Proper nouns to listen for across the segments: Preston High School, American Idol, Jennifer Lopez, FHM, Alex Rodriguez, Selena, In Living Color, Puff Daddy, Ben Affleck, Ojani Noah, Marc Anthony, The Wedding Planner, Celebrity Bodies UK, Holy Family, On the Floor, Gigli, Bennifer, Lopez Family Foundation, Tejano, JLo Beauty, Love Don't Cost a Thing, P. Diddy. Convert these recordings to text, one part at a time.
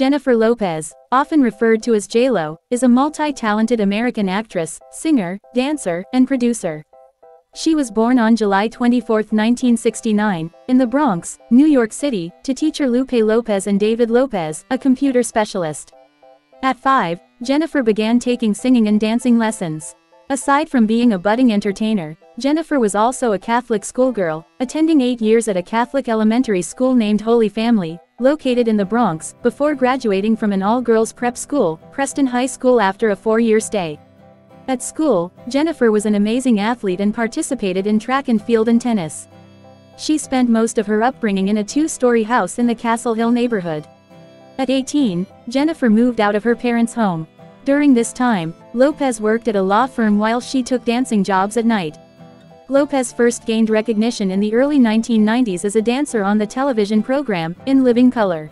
Jennifer Lopez, often referred to as JLo, is a multi-talented American actress, singer, dancer, and producer. She was born on July 24, 1969, in the Bronx, New York City, to teacher Lupe Lopez and David Lopez, a computer specialist. At 5, Jennifer began taking singing and dancing lessons. Aside from being a budding entertainer, Jennifer was also a Catholic schoolgirl, attending 8 years at a Catholic elementary school named Holy Family, located in the Bronx, before graduating from an all-girls prep school, Preston High School, after a 4-year stay. At school, Jennifer was an amazing athlete and participated in track and field and tennis. She spent most of her upbringing in a 2-story house in the Castle Hill neighborhood. At 18, Jennifer moved out of her parents' home. During this time, Lopez worked at a law firm while she took dancing jobs at night. Lopez first gained recognition in the early 1990s as a dancer on the television program, In Living Color.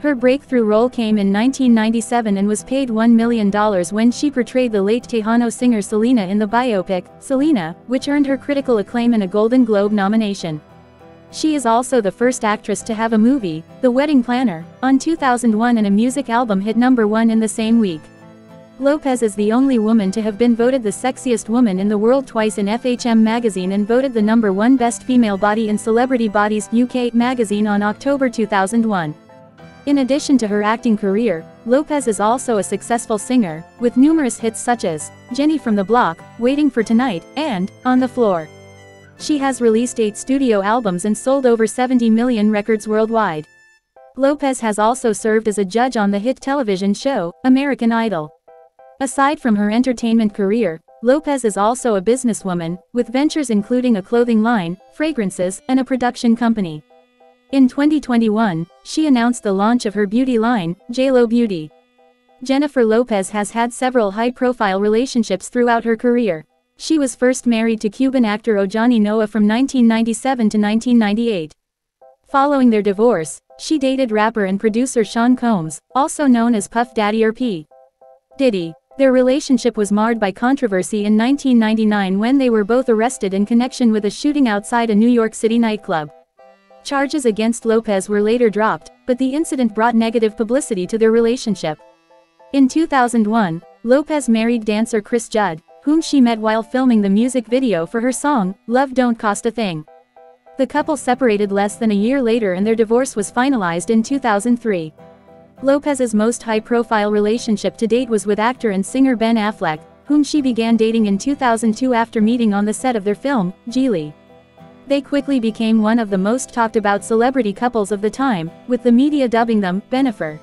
Her breakthrough role came in 1997 and was paid $1 million when she portrayed the late Tejano singer Selena in the biopic, Selena, which earned her critical acclaim and a Golden Globe nomination. She is also the first actress to have a movie, The Wedding Planner, on 2001 and a music album hit #1 in the same week. Lopez is the only woman to have been voted the sexiest woman in the world twice in FHM magazine and voted the #1 best female body in Celebrity Bodies UK magazine on October 2001. In addition to her acting career, Lopez is also a successful singer, with numerous hits such as Jenny from the Block, Waiting for Tonight, and On the Floor. She has released 8 studio albums and sold over 70 million records worldwide. Lopez has also served as a judge on the hit television show, American Idol. Aside from her entertainment career, Lopez is also a businesswoman, with ventures including a clothing line, fragrances, and a production company. In 2021, she announced the launch of her beauty line, JLo Beauty. Jennifer Lopez has had several high-profile relationships throughout her career. She was first married to Cuban actor Ojani Noah from 1997 to 1998. Following their divorce, she dated rapper and producer Sean Combs, also known as Puff Daddy or P. Diddy. Their relationship was marred by controversy in 1999 when they were both arrested in connection with a shooting outside a New York City nightclub. Charges against Lopez were later dropped, but the incident brought negative publicity to their relationship. In 2001, Lopez married dancer Chris Judd, whom she met while filming the music video for her song, Love Don't Cost a Thing. The couple separated less than a year later and their divorce was finalized in 2003. Lopez's most high-profile relationship to date was with actor and singer Ben Affleck, whom she began dating in 2002 after meeting on the set of their film, Gigli. They quickly became one of the most talked-about celebrity couples of the time, with the media dubbing them, Bennifer.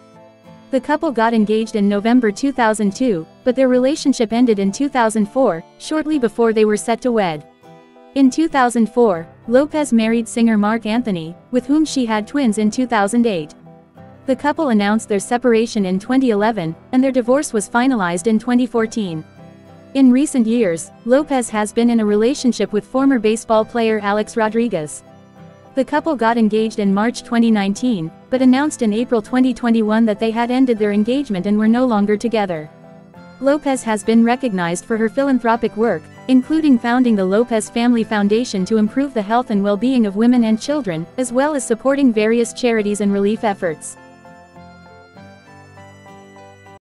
The couple got engaged in November 2002, but their relationship ended in 2004, shortly before they were set to wed. In 2004, Lopez married singer Marc Anthony, with whom she had twins in 2008. The couple announced their separation in 2011, and their divorce was finalized in 2014. In recent years, Lopez has been in a relationship with former baseball player Alex Rodriguez. The couple got engaged in March 2019, but announced in April 2021 that they had ended their engagement and were no longer together. Lopez has been recognized for her philanthropic work, including founding the Lopez Family Foundation to improve the health and well-being of women and children, as well as supporting various charities and relief efforts.